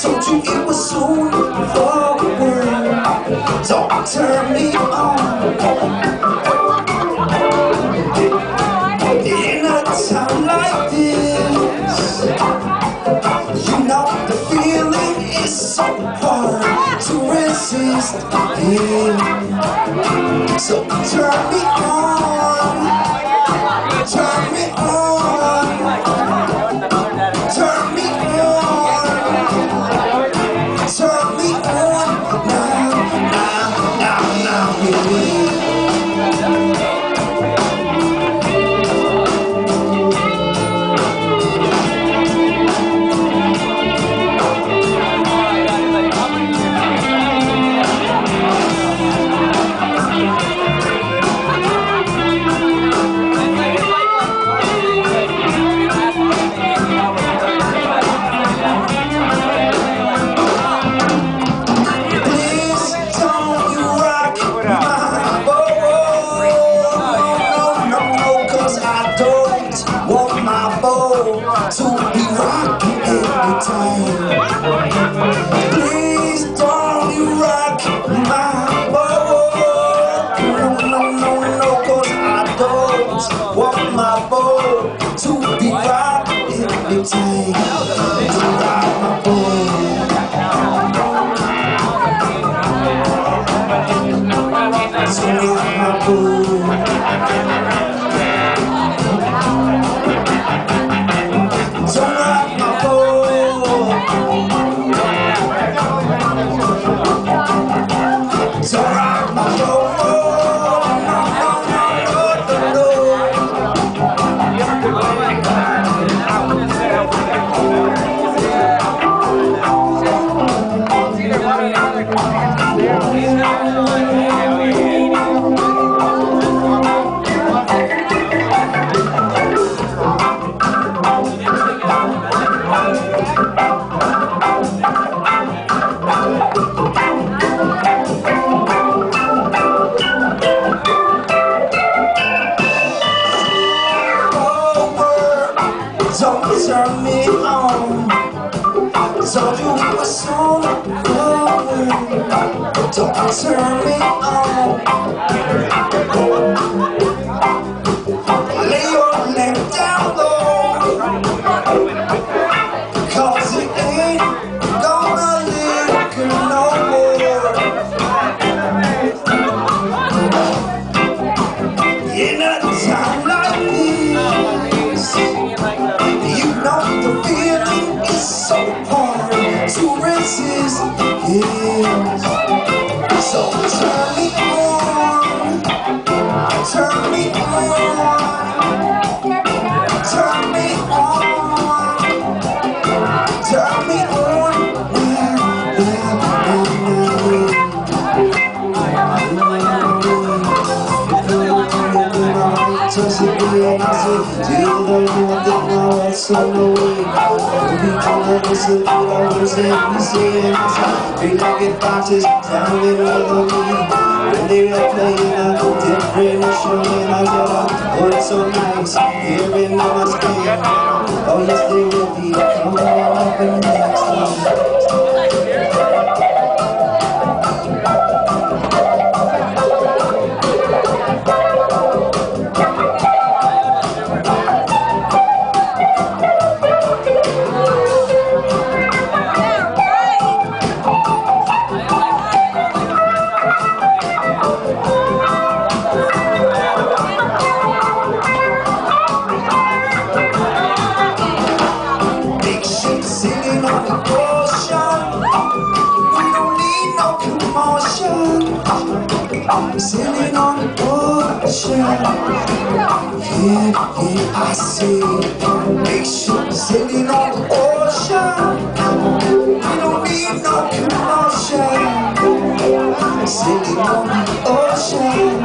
told you it was soon before we were. So turn me on. In a time like this, you know the feeling is so hard to resist. So turn me on. Turn me on. To be rocking every time. Please don't you rock my boat. No, cause I don't want my boat to be rocking every time. To rock my boat. To rock my boat. Turn me on. So you were so lovely. Don't turn me on. Lay your leg down low, cause it ain't gonna lick no more. In a time like this, the feeling is so hard to resist. So turn me on. Turn me on. Turn me on. Turn me on. Three legged foxes down in the league. When they were playing, I looked at British and I got up. Oh, it's so nice hearing all my skin. Oh, yes, they will be. Come on up in the next one. Sailing on the ocean, yeah, I see. Big ship sailing on the ocean. We don't need no commotion. Sailing on the ocean.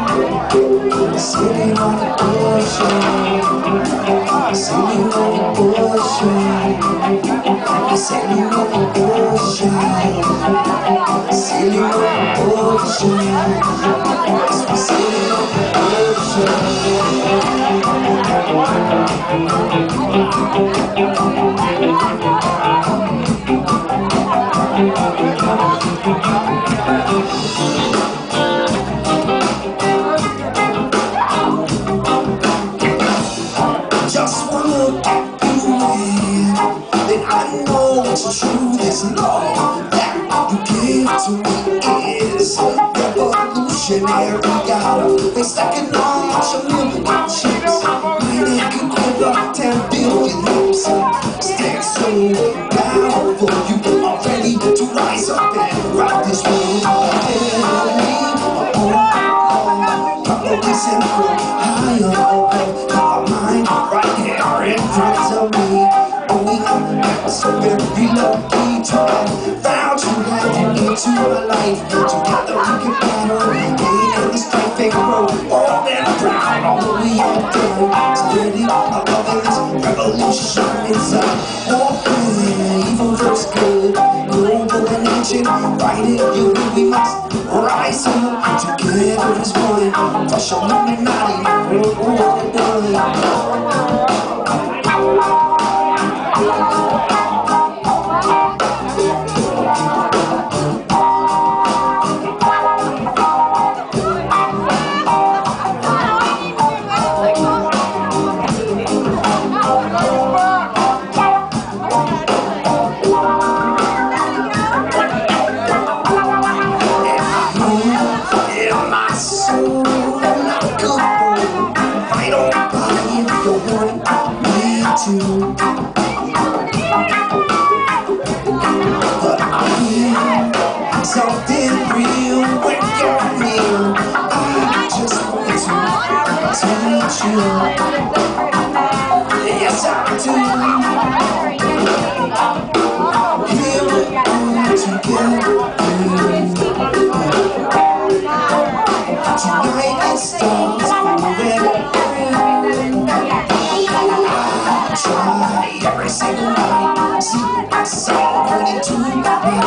Sailing on the ocean. Sailing on the ocean. Sailing on the ocean. Sailing on the ocean. Thank you. this love that you give to me is revolutionary. Gotta be stacking on your million chips. Maybe you could give up 10 billion lips. Stand so powerful, you are ready to rise up and rock this world. Listen from higher, mind right here in front of me. Only I'm so very lucky to have found you, have you into my life. Together we can battle, in this life and grow. All men are proud, all we are done. Spreading our love in this revolution. It's a war plan, evil versus good. Global and ancient, right in you, we must rise up. Together as one, touch on the night, we're all done. Yes, I do. Here we are together. Tonight it starts moving. I try every single night. See myself running to my bed.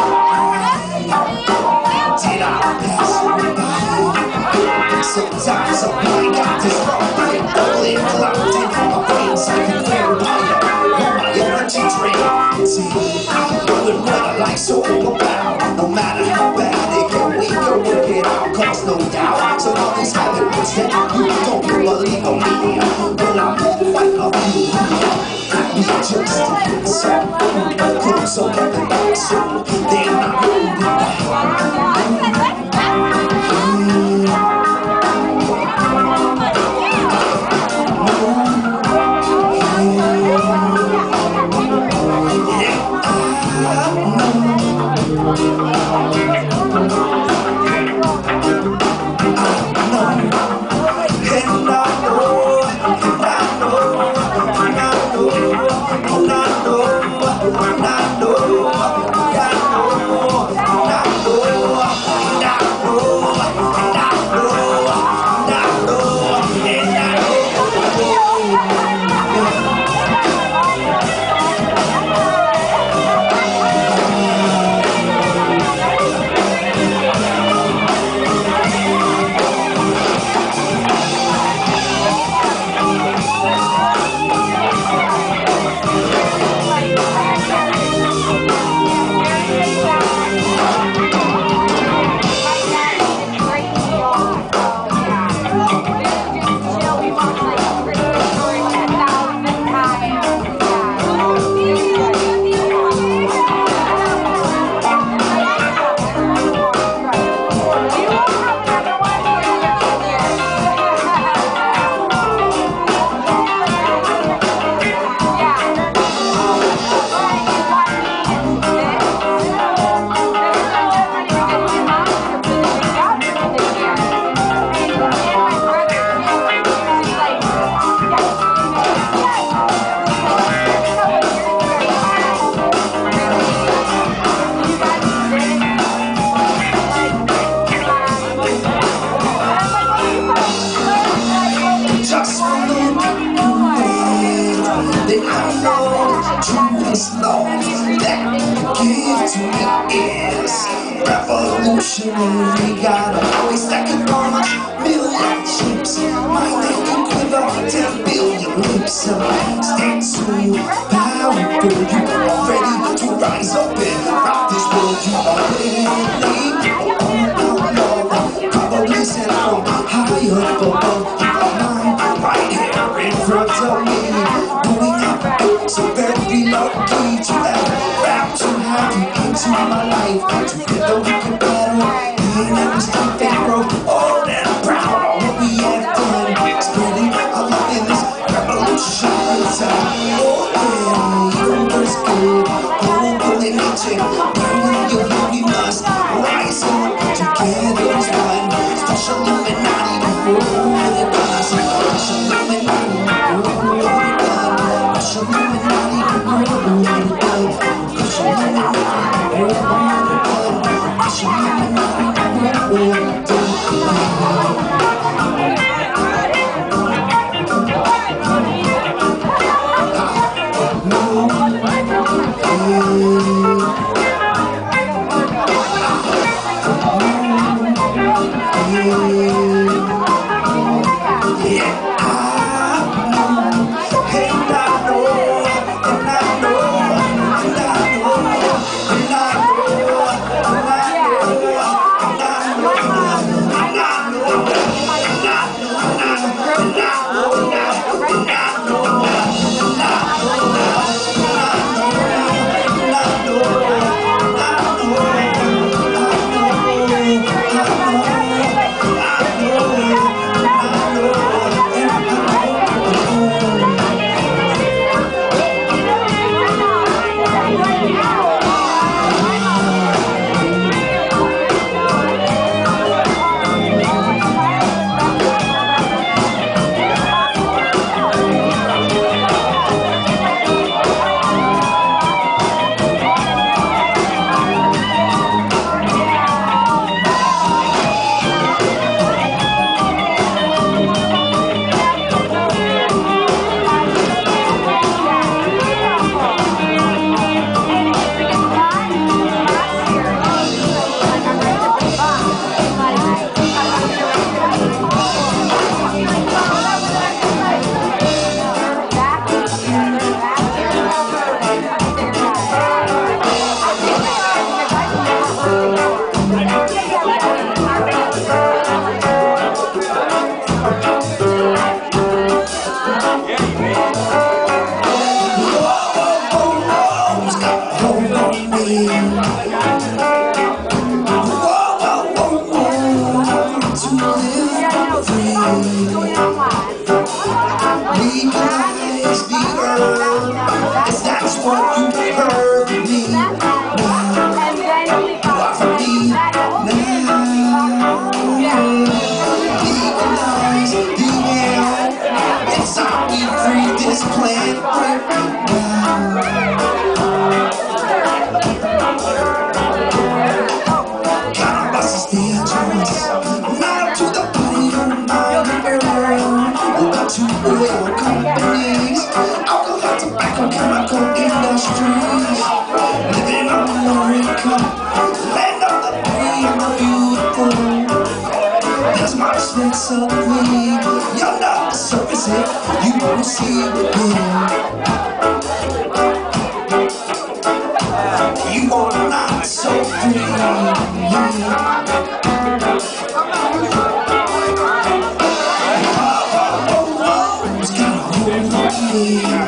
Did I pass you by? Sometimes I might got this wrong. I'm totally clocked in my brain, so I can feel my energy drain. See, I'm doing what I like, so I'm about. No matter how bad it can, we can work it out. Cause no doubt, so all these habits that you don't believe on me. When I'm in fight of you, I be just something close up and so then I'm moving. We gotta always stack it on my million chips. My thing can quiver on 10 billion lips. Stand so powerful, you are ready to rise up and rock this world. You are ready, oh, probably sent from high up above. You are mine, right here in front of me. Doing it so very lucky to have, proud to have you. It's not my life, but together we can battle. Me and every street that broke, oh, that I'm proud of. But we had fun, spreading our love in this revolution. Oh, yeah, even first grade, going for the magic. Bringing your love, we must rise up. Together as one, special Illuminati. Oh, my gosh, special Illuminati. Oh, my God, special Illuminati. I see.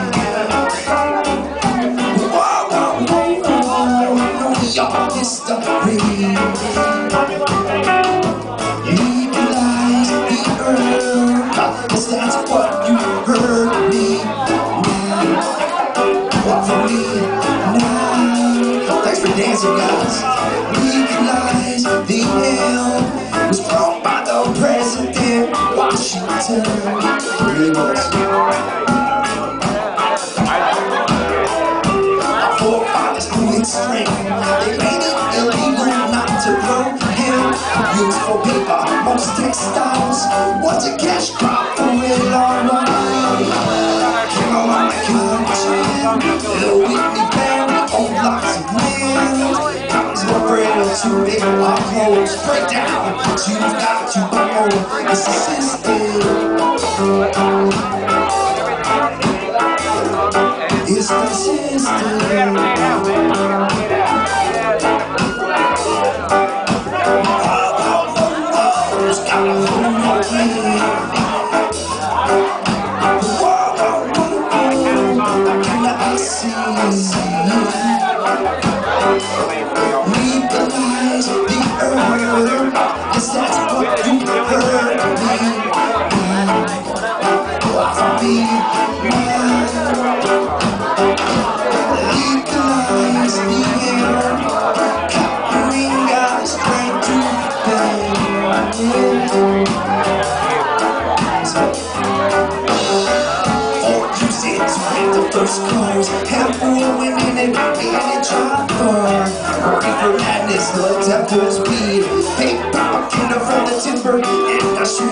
sports cars, half-grown women and baby in a job bar. Working for madness, the devil's weed. Hey, Papa, can I from the timber industry?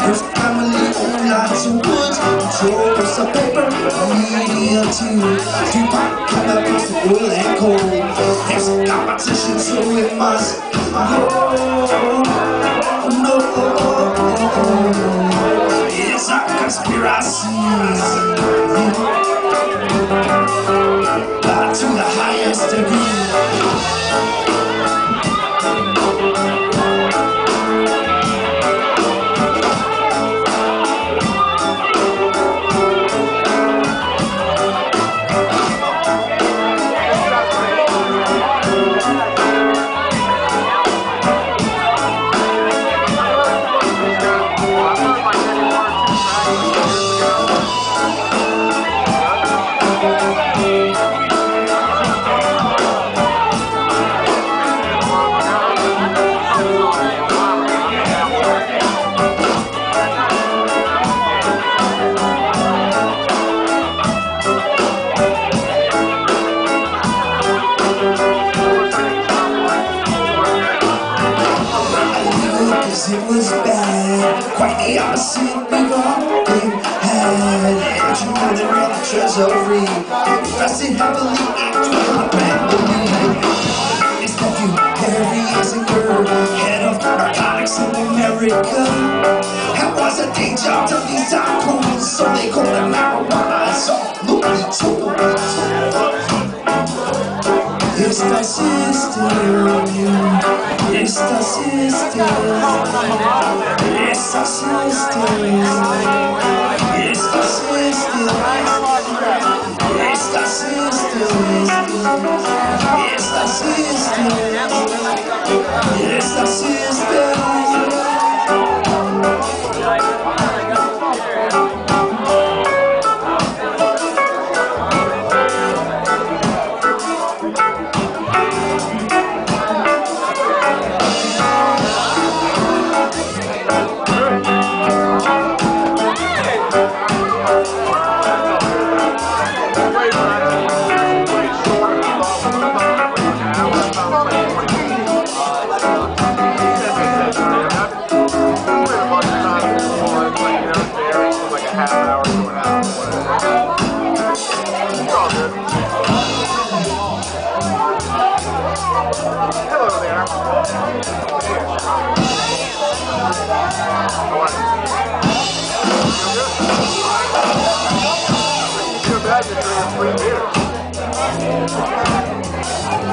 There's family on lots of wood, controllers of paper, media too. Tupac come across the oil and coal. There's competition, so it must it's a conspiracy. To the highest degree. It was bad, quite the opposite we've all been had. Andrew and the real treasury, investing heavily into the family. His nephew, Harry Isinger, head of narcotics in America. It was a day job to these tycoons, so they called it marijuana. It's absolutely too. Esta sister. Esta sister, esta sister, esta sister, esta sister, esta sister, esta sister.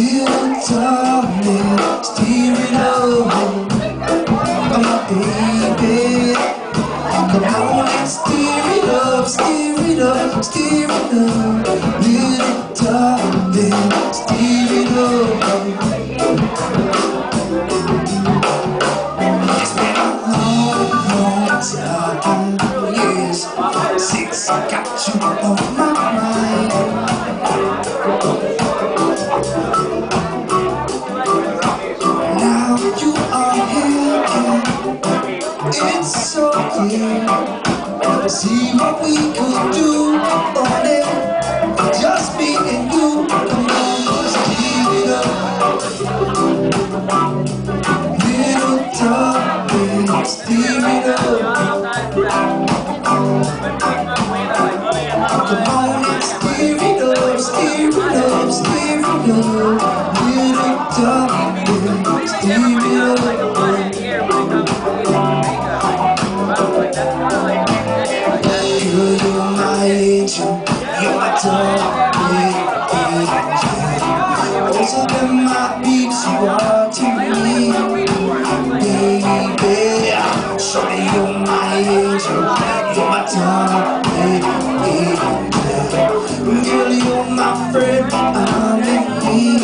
you taught me, steering over my baby. Come on and steer it up, steer it up, steer it up. You taught me, steer it over. It's been a long, long time, years since I got you on my mind. Now you are here again, it's so clear. See what we could do on it, just me and you. Come on, steer it up, little darling, steer it up. Come on and steer it up, steer it up, steer it up. Little darling, steer it up. You're my angel, you're my darling angel. Closer than my peeps, you are to me, baby. Surely you're my angel, you're my darling angel. Girl, you're my friend, I'm in need,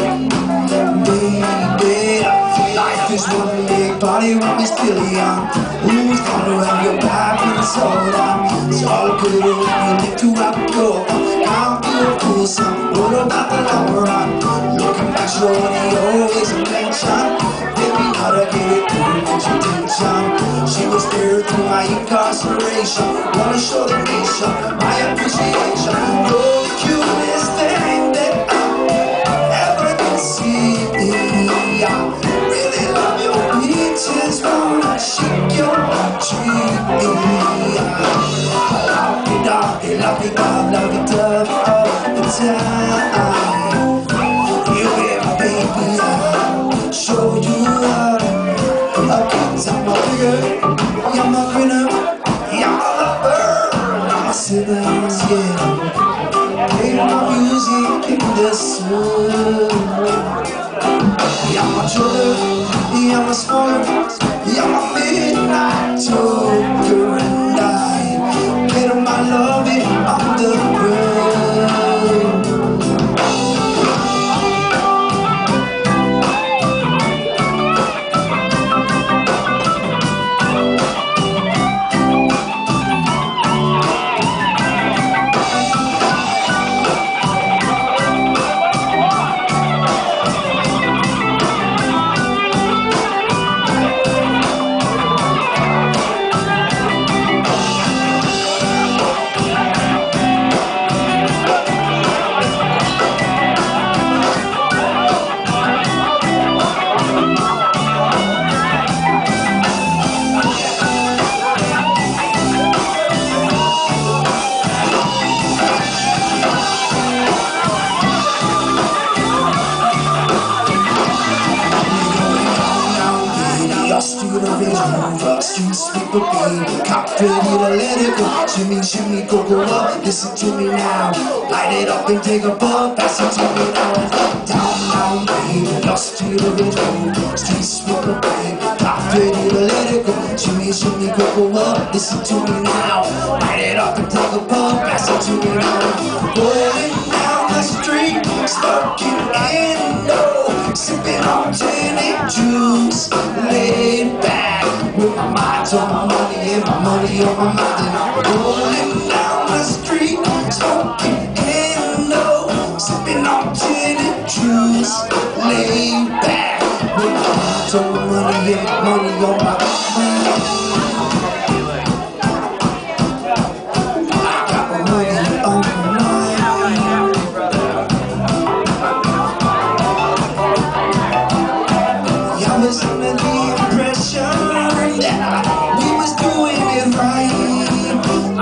baby. Life is one big party when we're still young. Who's gonna have your back when it's all down? It's all good, you need to rock and roll. Now feel cool, son. What about the long run? Looking back, shorty, always a mention. Baby, how to get it through with your tension. She was there through my incarceration. Wanna show the nation my appreciation. You're the cutest thing that I've ever conceived. I really love your peaches. Wanna shake your tree. Love it up, love it up all the time. You hear me, baby, I'll show you how. A kid's I'm a bigger, you're my winner, you're my lover, I'm a sinner, yeah. Play my music in the sun. You're my trouble, you're my spark, you're my midnight toker. And I get on my love it. I'm the you sleep with me, cop pretty to let it go. Shimmy, shimmy, go, go up, listen to me now. Light it up and take a puff, pass it to me now. Down, down, baby, lost to the rhythm. Street smoker, baby, cop pretty to let it go. Shimmy, shimmy, go, go up, listen to me now. Light it up and take a puff, pass it to me now. Rolling down the street, stuck in no, sipping on gin and juice, laid back. With my mind on my money and my money on my mind, and I'm rolling down the street, smoking and no, sipping on gin and juice, laid back. With my mind on my money and my money on my mind. I got my money on my mind. Y'all was under the impression that we was doing it right.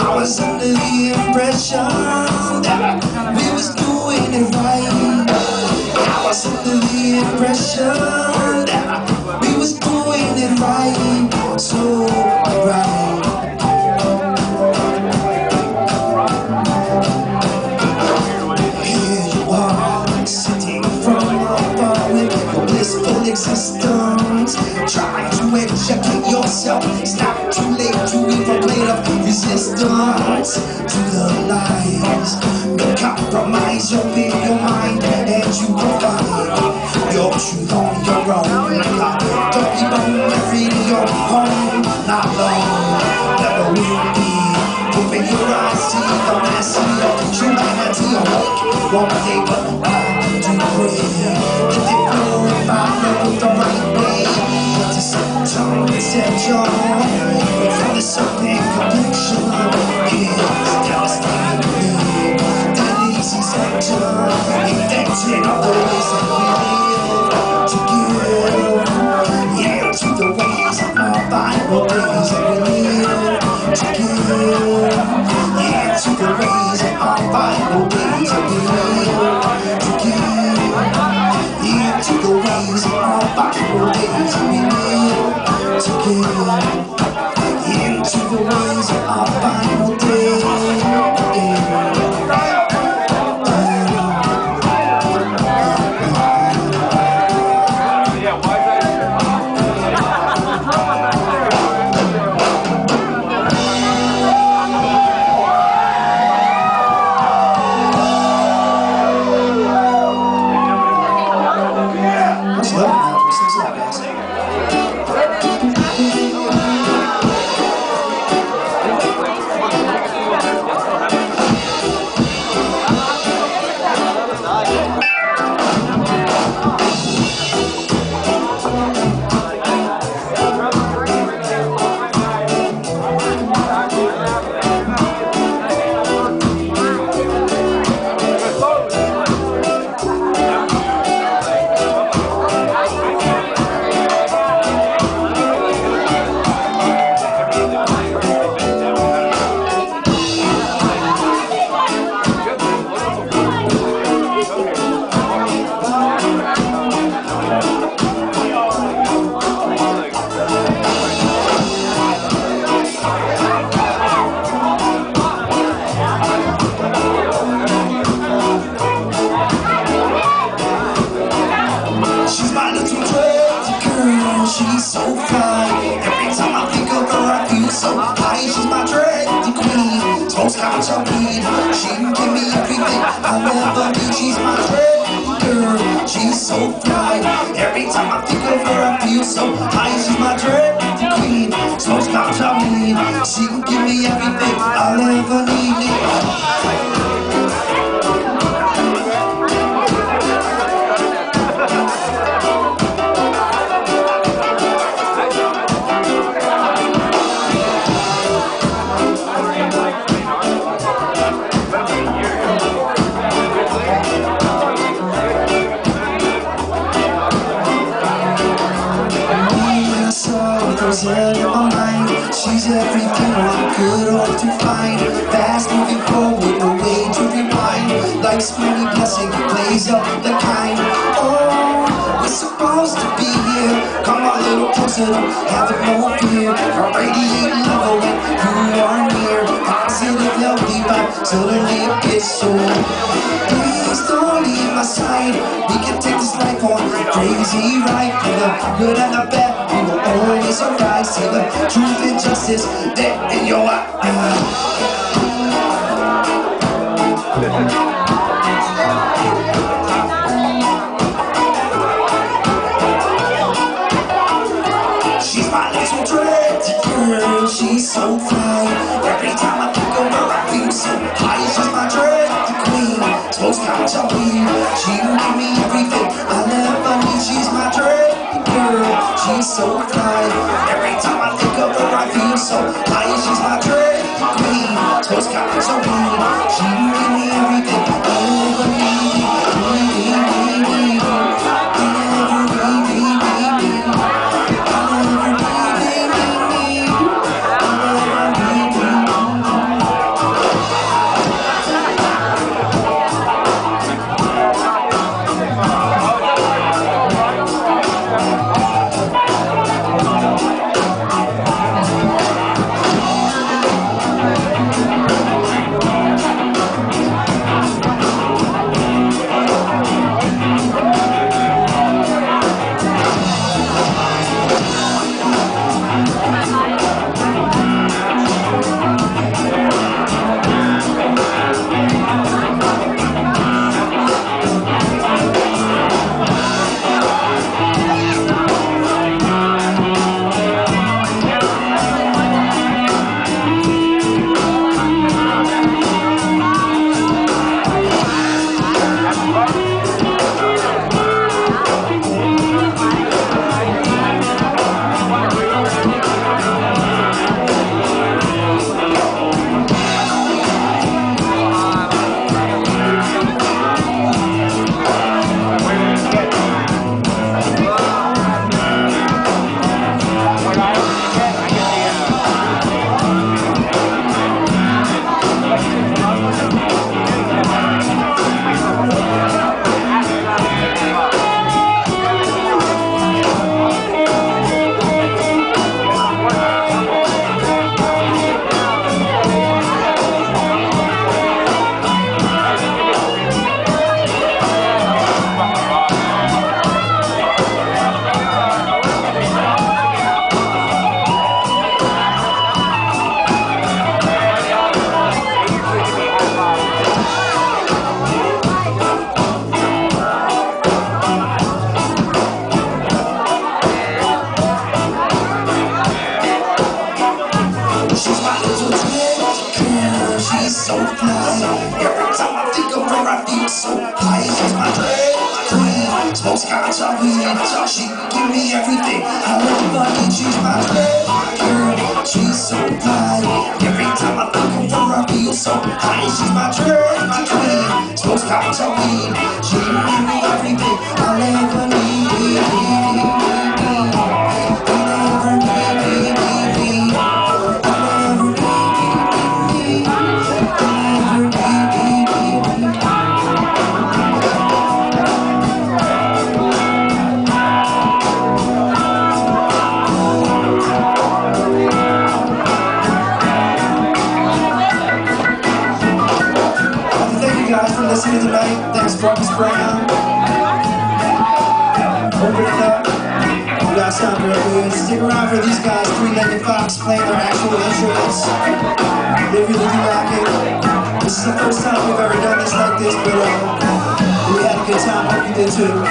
I was under the impression that we was doing it right. I was under the impression that we was doing it right. So right. Here you are, sitting from above. existence. Try to educate yourself. It's not too late to leave a blade of resistance to the lies. No compromise, you'll be your mind, and you will find your truth on your own. Don't be married to your home, not long, never will be. Open your eyes, see the mess of humanity. Awake, won't they but bound to pray. Set your home for the something complexion. It's devastating me. That easy sector, infected all the ways that we live to give. Yeah, to the ways of our Bible days that we live to give. Yeah, to the ways of our Bible days that we live to give. Yeah, to the ways of our Bible days that we live to give into the ways of our final day. She's so fine. Every time I think of her, I feel so high. She's my dreaded queen. Smokes out her weed. She can give me everything I'll ever need. She's my dreaded girl. She's so fine. Every time I think of her, I feel so high. She's my dreaded queen. Smokes out her weed. She can give me everything I'll ever need. She's everything one could hope to find. Fast moving forward, no way to rewind. Life's many blessing plays up the kind. Oh, we're supposed to be here. Come a little closer, have no fear. From radiating level when you are near. Positive, healthy vibe, suddenly it's so. Please don't leave my side. We can take this life on crazy ride. The good and the bad, always arise to the truth and justice dead in your eye. She's my little dreaded girl, she's so fly. Every time I think of her, I feel so high. She's my dreaded queen, smokes out her weed. She will give me everything I'll ever need. She's my dreaded girl, she's so fly. Every time I think of her, I feel so high. She's my dreaded queen, smokes out her weed. She will give me everything I'll ever need. I beat so high, it's my dream. Smokes ganja, she give me everything. I love my money, she's my dream girl, she's so high. Every time I look over, I feel so high. She's my dream, my dream. Smokes ganja, she give me everything. I'll never need it. Listening tonight. Thanks, Ruckus Brown. You guys sound very good. Stick around for these guys, Three Legged Fox, playing their actual instruments. Live your living rocket. This is the first time we've ever done this like this, but we had a good time. Hope you did too.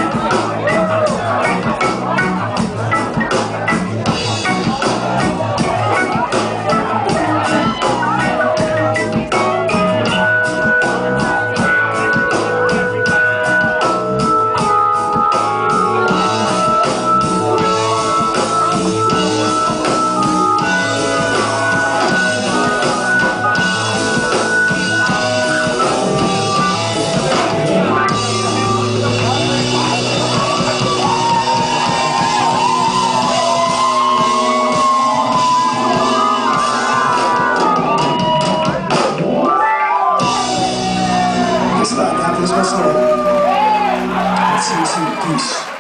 Peace.